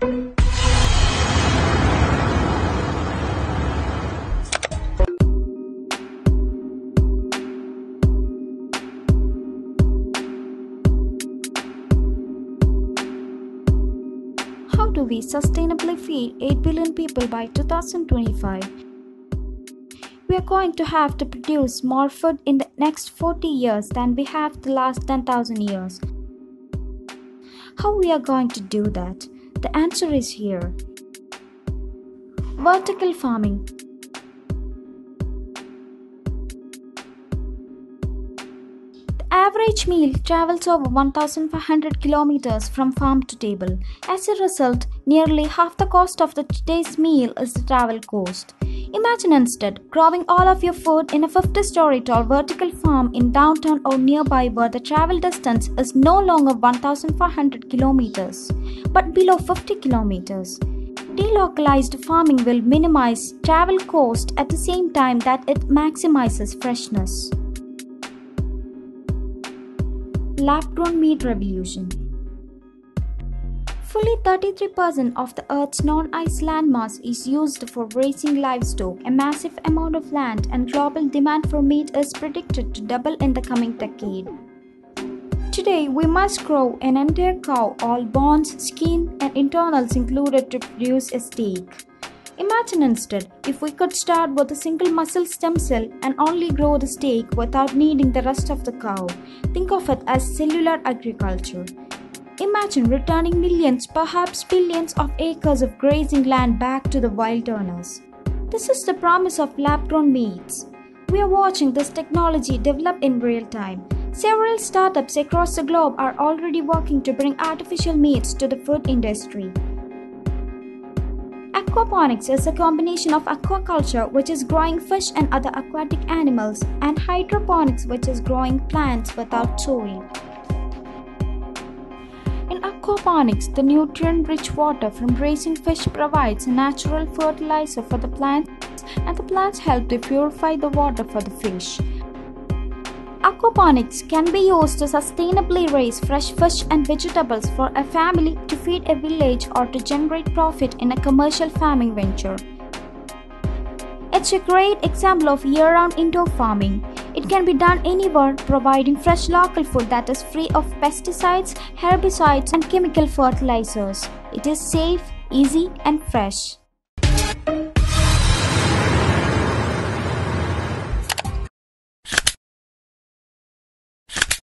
How do we sustainably feed 8 billion people by 2025? We are going to have to produce more food in the next 40 years than we have the last 10,000 years. How we are going to do that? The answer is here. Vertical farming. The average meal travels over 1,500 kilometers from farm to table. As a result, nearly half the cost of today's meal is the travel cost. Imagine instead growing all of your food in a 50-story tall vertical farm in downtown or nearby where the travel distance is no longer 1,500 kilometers, but below 50 kilometers. Delocalized farming will minimize travel cost at the same time that it maximizes freshness. Lab-grown meat revolution. Fully 33% of the Earth's non-ice landmass is used for raising livestock. A massive amount of land and global demand for meat is predicted to double in the coming decade. Today, we must grow an entire cow, all bones, skin, and internals included, to produce a steak. Imagine instead if we could start with a single muscle stem cell and only grow the steak without needing the rest of the cow. Think of it as cellular agriculture. Imagine returning millions, perhaps billions of acres of grazing land back to the wilderness. This is the promise of lab-grown meats. We are watching this technology develop in real time. Several startups across the globe are already working to bring artificial meats to the food industry. Aquaponics is a combination of aquaculture, which is growing fish and other aquatic animals, and hydroponics, which is growing plants without soil. In aquaponics, the nutrient-rich water from raising fish provides a natural fertilizer for the plants, and the plants help to purify the water for the fish. Aquaponics can be used to sustainably raise fresh fish and vegetables for a family, to feed a village, or to generate profit in a commercial farming venture. It's a great example of year-round indoor farming. It can be done anywhere, providing fresh local food that is free of pesticides, herbicides, and chemical fertilizers. It is safe, easy, and fresh.